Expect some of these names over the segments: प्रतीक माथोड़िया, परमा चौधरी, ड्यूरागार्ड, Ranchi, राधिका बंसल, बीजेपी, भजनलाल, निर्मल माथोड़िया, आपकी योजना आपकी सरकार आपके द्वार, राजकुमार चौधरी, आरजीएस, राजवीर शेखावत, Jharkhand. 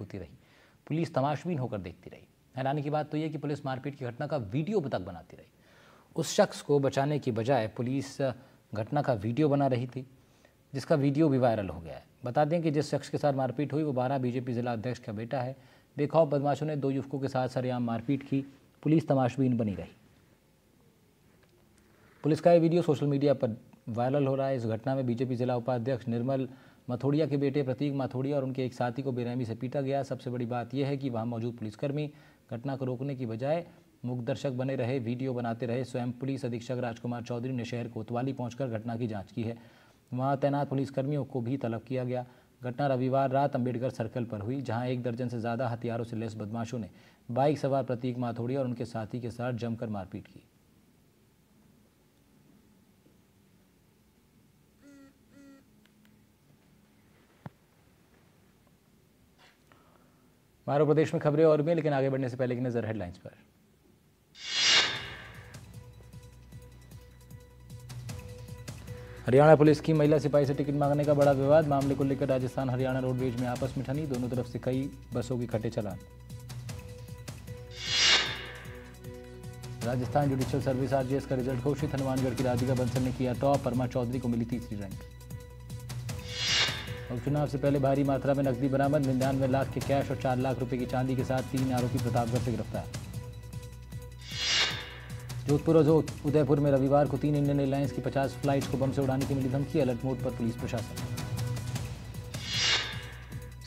होती रही, पुलिस तमाशबीन होकर देखती रही। हैरानी की बात तो यह कि पुलिस मारपीट की घटना का वीडियो तक बनाती रही। उस शख्स को बचाने की बजाय पुलिस घटना का वीडियो बना रही थी, जिसका वीडियो भी वायरल हो गया है। बता दें कि जिस शख्स के साथ मारपीट हुई वो 12 बीजेपी जिला अध्यक्ष का बेटा है। बेखौफ बदमाशों ने दो युवकों के साथ सरेआम मारपीट की, पुलिस तमाशबीन बनी रही। पुलिस का ये वीडियो सोशल मीडिया पर वायरल हो रहा है। इस घटना में बीजेपी जिला उपाध्यक्ष निर्मल माथोड़िया के बेटे प्रतीक माथोड़िया और उनके एक साथी को बेरहमी से पीटा गया। सबसे बड़ी बात यह है कि वहाँ मौजूद पुलिसकर्मी घटना को रोकने की बजाय मुखदर्शक बने रहे, वीडियो बनाते रहे। स्वयं पुलिस अधीक्षक राजकुमार चौधरी ने शहर कोतवाली पहुंचकर घटना की जांच की है। वहां तैनात पुलिसकर्मियों को भी तलब किया गया। घटना रविवार रात अंबेडकर सर्कल पर हुई, जहां 1 दर्जन से ज़्यादा हथियारों से लैस बदमाशों ने बाइक सवार प्रतीक माथोड़िया और उनके साथी के साथ जमकर मारपीट की। मारो प्रदेश में खबरें और भी, लेकिन आगे बढ़ने से पहले की नजर हेडलाइंस पर। हरियाणा पुलिस की महिला सिपाही से टिकट मांगने का बड़ा विवाद, मामले को लेकर राजस्थान हरियाणा रोडवेज में आपस में ठनी, दोनों तरफ से कई बसों की कटे चालान। राजस्थान जुडिशियल सर्विस आरजीएस का रिजल्ट घोषित, हनुमानगढ़ की राधिका बंसल ने किया टॉप, परमा चौधरी को मिली तीसरी रैंक। और चुनाव से पहले भारी मात्रा में नकदी बरामद, 99 लाख के कैश और 4 लाख रुपए की चांदी के साथ 3 आरोपी प्रतापगढ़ से गिरफ्तार। जोधपुर और उदयपुर में रविवार को 3 इंडियन एयरलाइंस की 50 फ्लाइट्स को बम से उड़ाने की मिली धमकी, अलर्ट मोड पर पुलिस प्रशासन।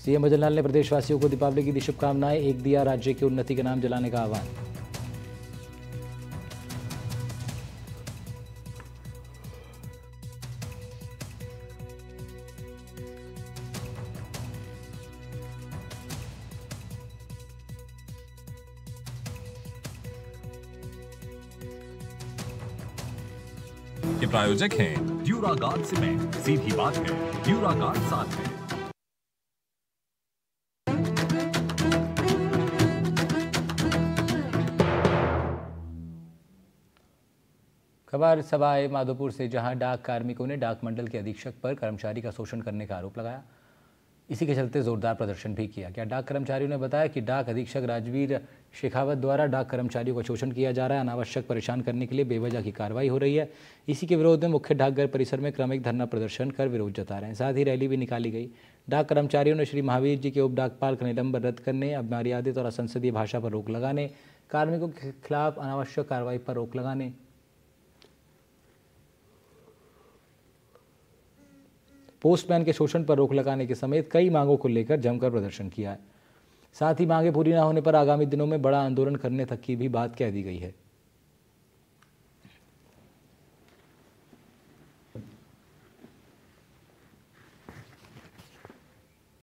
सीएम भजनलाल ने प्रदेशवासियों को दीपावली की दी शुभकामनाएं, एक दिया राज्य की उन्नति के नाम जलाने का आह्वान। के प्रायोजक हैं ड्यूरागार्ड सीमेंट, सीधी बात है ड्यूरागार्ड साथ है। खबर सवाई माधोपुर से, जहां डाक कार्मिकों ने डाक मंडल के अधीक्षक पर कर्मचारी का शोषण करने का आरोप लगाया। इसी के चलते जोरदार प्रदर्शन भी किया गया। डाक कर्मचारियों ने बताया कि डाक अधीक्षक राजवीर शेखावत द्वारा डाक कर्मचारियों का शोषण किया जा रहा है, अनावश्यक परेशान करने के लिए बेवजह की कार्रवाई हो रही है। इसी के विरोध में मुख्य डाकघर परिसर में क्रमिक धरना प्रदर्शन कर विरोध जता रहे हैं। साथ ही रैली भी निकाली गई। डाक कर्मचारियों ने श्री महावीर जी के उप डाकपाल का निलंबन रद्द करने, अमर्यादित और असंसदीय भाषा पर रोक लगाने, कार्मिकों के खिलाफ अनावश्यक कार्रवाई पर रोक लगाने, पोस्टमैन के शोषण पर रोक लगाने के समेत कई मांगों को लेकर जमकर प्रदर्शन किया है। साथ ही मांगे पूरी न होने पर आगामी दिनों में बड़ा आंदोलन करने तक की भी बात कह दी गई है।